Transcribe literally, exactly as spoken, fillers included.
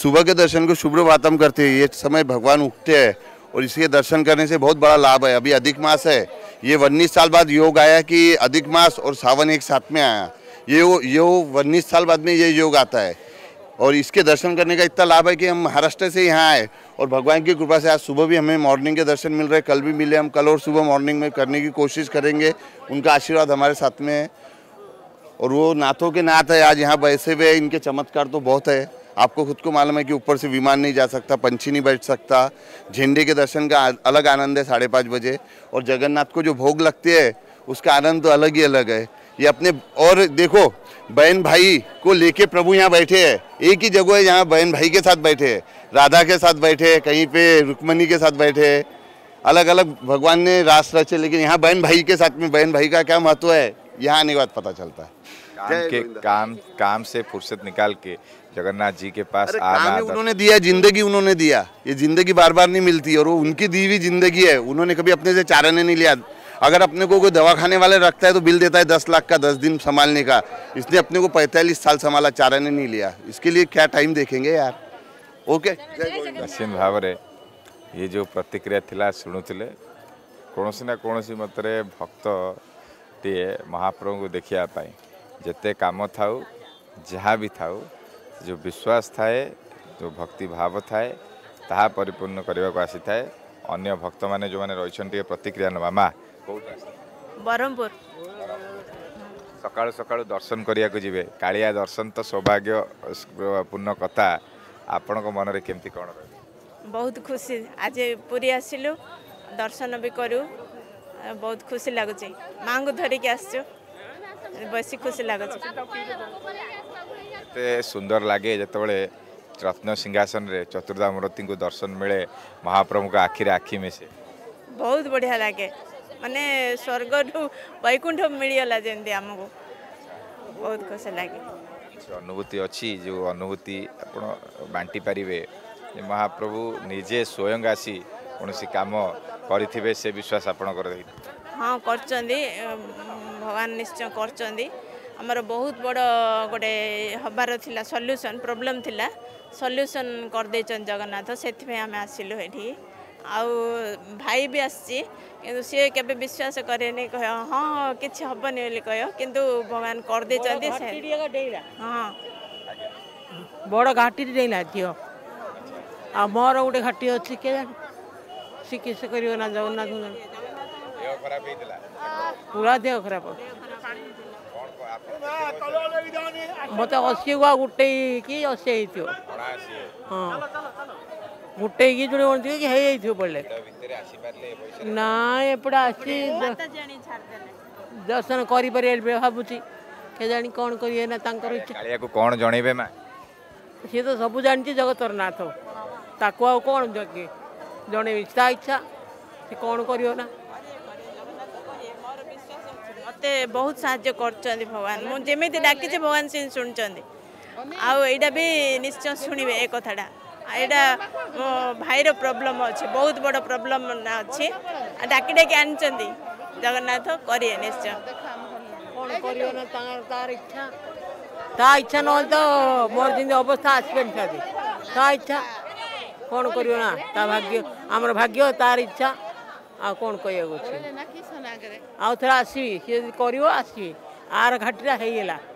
सुबह के दर्शन को शुभ्र वातम करते हैं, ये समय भगवान उठते हैं और इसके दर्शन करने से बहुत बड़ा लाभ है। अभी अधिक मास है, ये उन्नीस साल बाद योग आया कि अधिक मास और सावन एक साथ में आया। ये योग उन्नीस साल बाद में ये योग आता है और इसके दर्शन करने का इतना लाभ है कि हम महाराष्ट्र से यहाँ आए और भगवान की कृपा से आज सुबह भी हमें मॉर्निंग के दर्शन मिल रहे, कल भी मिले। हम कल और सुबह मॉर्निंग में करने की कोशिश करेंगे, उनका आशीर्वाद हमारे साथ में है। और वो नाथों के नाथ है, आज यहाँ बैसे हुए, इनके चमत्कार तो बहुत है। आपको खुद को मालूम है कि ऊपर से विमान नहीं जा सकता, पंछी नहीं बैठ सकता। झंडे के दर्शन का अलग आनंद है साढ़े पाँच बजे, और जगन्नाथ को जो भोग लगते हैं उसका आनंद तो अलग ही अलग है। ये अपने और देखो बहन भाई को लेके प्रभु यहाँ बैठे हैं, एक ही जगह है जहाँ बहन भाई के साथ बैठे हैं, राधा के साथ बैठे हैं, कहीं पे रुक्मणी के साथ बैठे हैं। अलग अलग भगवान ने रास रचे, लेकिन यहाँ बहन भाई के साथ में बहन भाई का क्या महत्व है यहाँ आने के बाद पता चलता है। काम के काम काम से फुर्सत निकाल के जगन्नाथ जी के पास आना, उन्होंने दिया जिंदगी, उन्होंने दिया ये जिंदगी बार बार नहीं मिलती और वो उनकी दी हुई जिंदगी है। उन्होंने कभी अपने से चाराने नहीं लिया। अगर अपने को कोई दवा खाने वाले रखता है तो बिल देता है दस लाख का दस दिन संभालने का, इसने अपने को पैंतालीस साल संभाला, चाराने नहीं लिया। इसके लिए क्या टाइम देखेंगे यार। ओके, दर्शन भावरे ये जो प्रतिक्रिया थिला सुणुतिले कोनोसी ना कोनोसी मतरे भक्त टीए महाप्रभु को देखिया पाई जते काम थाउ जहाँ भी थाउ जो विश्वास थाए जो भक्ति भाव थाए ताहा परिपूर्ण करने को आसी थाए। अन्य भक्त माने जो माने रही प्रतिक्रिया ना मामा ब्रह्मपुर सकाल सकाल दर्शन करिया को जीवे कालिया दर्शन तो सौभाग्य पूर्ण कथा। आपण को मन रे केमती कोन बहुत खुशी आज पूरी आसिलु दर्शन भी करू बहुत खुशी लागो छै। मांगो धरि के आसछु बसी खुशी लागो छै। ते सुंदर लागे जत बळे रत्न सिंहासन रे चतुर्धा मूर्ति को दर्शन मिले महाप्रभु का आखिर आखि में से बहुत बढ़िया लागे माने स्वर्ग वैकुंठ मिलगला जमी आमको बहुत खुश लगे। अनुभूति अच्छी जो अनुभूति आपड़ बांटी पारे महाप्रभु निजे स्वयं आसी कौन सी कम करें से विश्वास आप हाँ कर भगवान निश्चय कर बहुत बड़ गोटे हबार थिला सल्यूशन प्रॉब्लम थिला सल्यूशन करदे जगन्नाथ से आम आसिलु ये आउ भाई भी आसी किंतु सी के विश्वास करें कह हाँ कि हेनी बोली कह कि भगवान कर दे हाँ बड़ घाटी डेला झी आ मोर गोटे घाटी अच्छी क्या सी किस करना जगन्नाथ पूरा देह खराब मत अशी गुआ गोटे कि अशी हाँ गोटे की जोड़े बनती है पड़े ना एपटे आसी दर्शन कर भावुची क्या जानी कौन करेना कौन जनइबे माँ सी तो सब जानी जगतर नाथ ताकू आ कौन जन ता इच्छा सी कौन करना मत बहुत साहय कर भगवान मुझे डाकी भगवान से शुणी आईटा भी निश्चय शुणवे एक कथाटा यहाँ भाईर प्रॉब्लम अच्छे बहुत बड़ा प्रॉब्लम अच्छे डाकी डाकी आनी जगन्नाथ करिए निश्चय ता इच्छा ना तो मोर जमी अवस्था आसपे ता इच्छा कौन करना ता भाग्य आमर भाग्य तार इच्छा आ कौन कह आउ थे आसबी सी कर आसबी आर घाटीटा होगा।